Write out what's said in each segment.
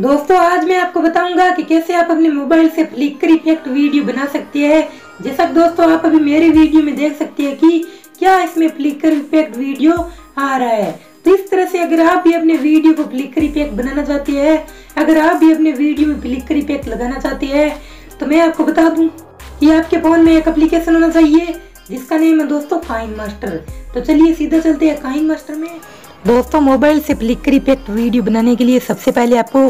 दोस्तों आज मैं आपको बताऊंगा कि कैसे आप अपने मोबाइल से फ्लिकर इफेक्ट वीडियो बना सकते हैं। जैसा कि दोस्तों आप अभी मेरे वीडियो में देख सकते हैं कि क्या इसमें फ्लिकर इफेक्ट वीडियो आ रहा है। तो इस तरह से अगर आप भी अपने वीडियो को फ्लिकर इफेक्ट बनाना चाहते हैं, अगर आप भी अपने वीडियो में फ्लिकर इफेक्ट लगाना चाहते हैं, तो मैं आपको बता दूं कि आपके फोन में एक एप्लीकेशन होना चाहिए जिसका नेम है दोस्तों KineMaster। तो चलिए सीधा चलते हैं KineMaster में। दोस्तों मोबाइल से फ्लिकर इफेक्ट वीडियो बनाने के लिए सबसे पहले आपको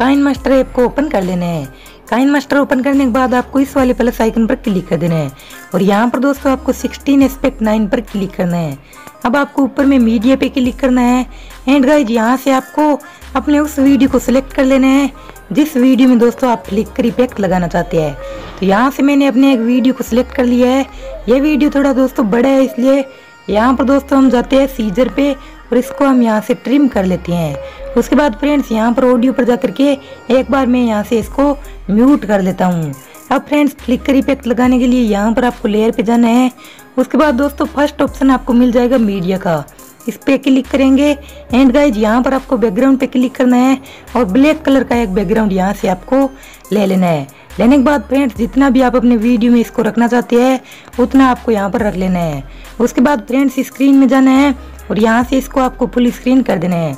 KineMaster ऐप को ओपन कर लेना है। KineMaster ओपन करने के बाद आपको इस वाले प्लस आइकन पर क्लिक कर देना है और यहाँ पर दोस्तों आपको 16:9 पर क्लिक करना है। अब आपको ऊपर में मीडिया पे क्लिक करना है एंड गाइज यहाँ से आपको अपने उस वीडियो को सिलेक्ट कर लेना है जिस वीडियो में दोस्तों आप फ्लिकर इफेक्ट लगाना चाहते हैं। तो यहाँ से मैंने अपने एक वीडियो को सिलेक्ट कर लिया है। यह वीडियो थोड़ा दोस्तों बड़ा है, इसलिए यहाँ पर दोस्तों हम जाते हैं सीजर पे और इसको हम यहाँ से ट्रिम कर लेते हैं। उसके बाद फ्रेंड्स यहाँ पर ऑडियो पर जा करके एक बार मैं यहाँ से इसको म्यूट कर लेता हूँ। अब फ्रेंड्स फ्लिकर इफेक्ट लगाने के लिए यहाँ पर आपको लेयर पे जाना है। उसके बाद दोस्तों फर्स्ट ऑप्शन आपको मिल जाएगा मीडिया का, इस पे क्लिक करेंगे एंड गाइज यहाँ पर आपको बैकग्राउंड पे क्लिक करना है और ब्लैक कलर का एक बैकग्राउंड यहाँ से आपको ले लेना है। लेने के बाद फ्रेंड्स जितना भी आप अपने वीडियो में इसको रखना चाहते हैं उतना आपको यहाँ पर रख लेना है। उसके बाद फ्रेंड्स स्क्रीन में जाना है और यहाँ से इसको आपको फुल स्क्रीन कर देना है।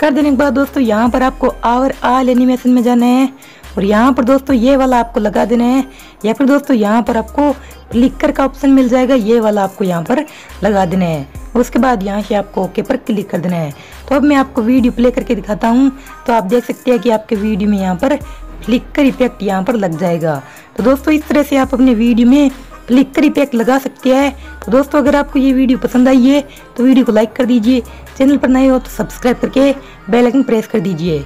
कर देने के बाद दोस्तों यहाँ पर आपको आवर ऑल एनिमेशन में जाना है और यहाँ पर दोस्तों ये वाला आपको लगा देना है या फिर दोस्तों यहाँ पर आपको फ्लिकर का ऑप्शन मिल जाएगा, ये वाला आपको यहाँ पर लगा देना है। उसके बाद यहाँ से आपको ओके पर क्लिक कर देना है। तो अब मैं आपको वीडियो प्ले करके दिखाता हूँ। तो आप देख सकते हैं कि आपके वीडियो में यहाँ पर फ्लिकर इफेक्ट यहाँ पर लग जाएगा। तो दोस्तों इस तरह से आप अपने वीडियो में फ्लिकर इफेक्ट लगा सकते हैं। तो दोस्तों अगर आपको ये वीडियो पसंद आई है तो वीडियो को लाइक कर दीजिए, चैनल पर नए हो तो सब्सक्राइब करके बेल आइकन प्रेस कर दीजिए।